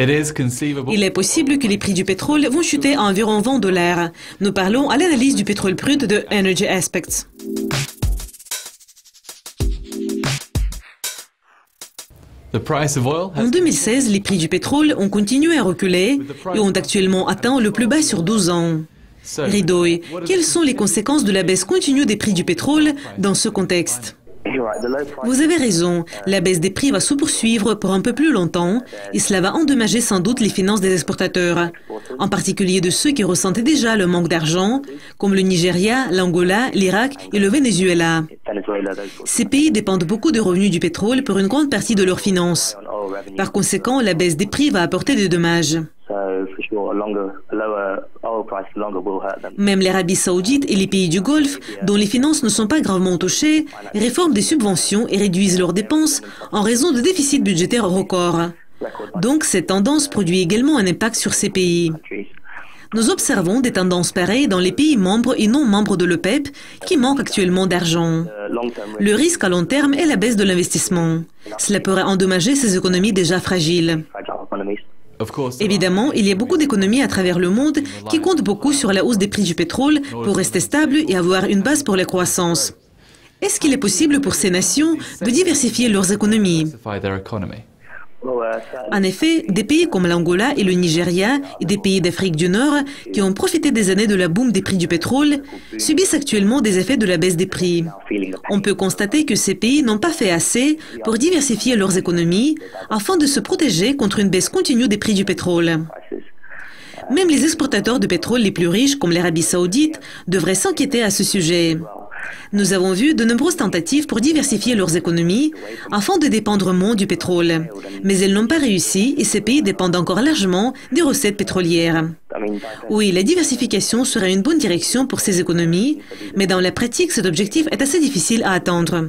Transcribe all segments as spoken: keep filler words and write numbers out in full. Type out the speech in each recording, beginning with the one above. Il est possible que les prix du pétrole vont chuter à environ vingt dollars. Nous parlons à l'analyse du pétrole brut de Energy Aspects. En deux mille seize, les prix du pétrole ont continué à reculer et ont actuellement atteint le plus bas sur douze ans. Rhidoy, quelles sont les conséquences de la baisse continue des prix du pétrole dans ce contexte? Vous avez raison, la baisse des prix va se poursuivre pour un peu plus longtemps et cela va endommager sans doute les finances des exportateurs, en particulier de ceux qui ressentaient déjà le manque d'argent, comme le Nigeria, l'Angola, l'Irak et le Venezuela. Ces pays dépendent beaucoup des revenus du pétrole pour une grande partie de leurs finances. Par conséquent, la baisse des prix va apporter des dommages. Même l'Arabie saoudite et les pays du Golfe, dont les finances ne sont pas gravement touchées, réforment des subventions et réduisent leurs dépenses en raison de déficits budgétaires records. Donc cette tendance produit également un impact sur ces pays. Nous observons des tendances pareilles dans les pays membres et non membres de l'O P E P qui manquent actuellement d'argent. Le risque à long terme est la baisse de l'investissement. Cela pourrait endommager ces économies déjà fragiles. Évidemment, il y a beaucoup d'économies à travers le monde qui comptent beaucoup sur la hausse des prix du pétrole pour rester stables et avoir une base pour la croissance. Est-ce qu'il est possible pour ces nations de diversifier leurs économies? En effet, des pays comme l'Angola et le Nigeria et des pays d'Afrique du Nord qui ont profité des années de la boom des prix du pétrole subissent actuellement des effets de la baisse des prix. On peut constater que ces pays n'ont pas fait assez pour diversifier leurs économies afin de se protéger contre une baisse continue des prix du pétrole. Même les exportateurs de pétrole les plus riches, comme l'Arabie saoudite, devraient s'inquiéter à ce sujet. Nous avons vu de nombreuses tentatives pour diversifier leurs économies afin de dépendre moins du pétrole. Mais elles n'ont pas réussi et ces pays dépendent encore largement des recettes pétrolières. Oui, la diversification serait une bonne direction pour ces économies, mais dans la pratique, cet objectif est assez difficile à atteindre.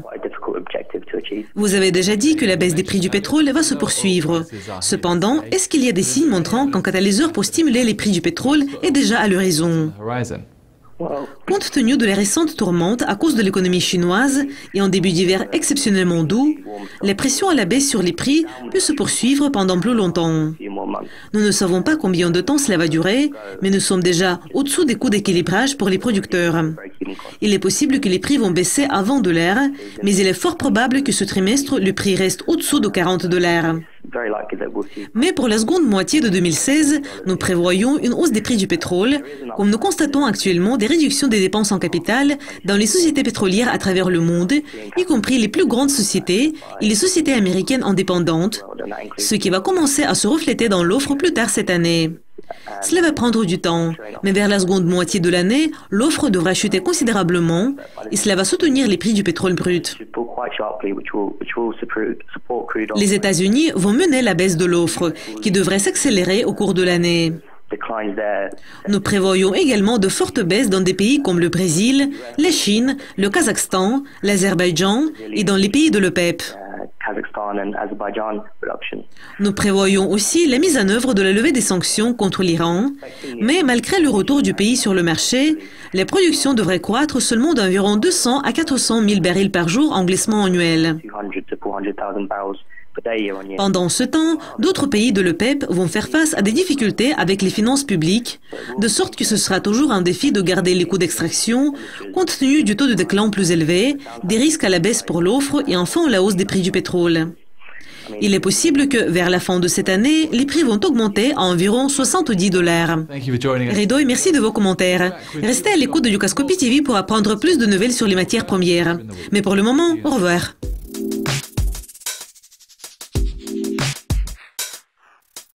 Vous avez déjà dit que la baisse des prix du pétrole va se poursuivre. Cependant, est-ce qu'il y a des signes montrant qu'un catalyseur pour stimuler les prix du pétrole est déjà à l'horizon ? Compte tenu de la récente tourmente à cause de l'économie chinoise et en début d'hiver exceptionnellement doux, la pression à la baisse sur les prix peut se poursuivre pendant plus longtemps. Nous ne savons pas combien de temps cela va durer, mais nous sommes déjà au-dessous des coûts d'équilibrage pour les producteurs. Il est possible que les prix vont baisser à vingt dollars, mais il est fort probable que ce trimestre, le prix reste au-dessous de quarante dollars. Mais pour la seconde moitié de deux mille seize, nous prévoyons une hausse des prix du pétrole, comme nous constatons actuellement des réductions des dépenses en capital dans les sociétés pétrolières à travers le monde, y compris les plus grandes sociétés et les sociétés américaines indépendantes, ce qui va commencer à se refléter dans l'offre plus tard cette année. Cela va prendre du temps, mais vers la seconde moitié de l'année, l'offre devra chuter considérablement et cela va soutenir les prix du pétrole brut. Les États-Unis vont mener la baisse de l'offre, qui devrait s'accélérer au cours de l'année. Nous prévoyons également de fortes baisses dans des pays comme le Brésil, la Chine, le Kazakhstan, l'Azerbaïdjan et dans les pays de l'O P E P. Nous prévoyons aussi la mise en œuvre de la levée des sanctions contre l'Iran, mais malgré le retour du pays sur le marché, les productions devraient croître seulement d'environ deux cents à quatre cent mille barils par jour en glissement annuel. Pendant ce temps, d'autres pays de l'O P E P vont faire face à des difficultés avec les finances publiques, de sorte que ce sera toujours un défi de garder les coûts d'extraction, compte tenu du taux de déclin plus élevé, des risques à la baisse pour l'offre et enfin la hausse des prix du pétrole. Il est possible que, vers la fin de cette année, les prix vont augmenter à environ soixante-dix dollars. Rhidoy, merci de vos commentaires. Restez à l'écoute de Dukascopy T V pour apprendre plus de nouvelles sur les matières premières. Mais pour le moment, au revoir.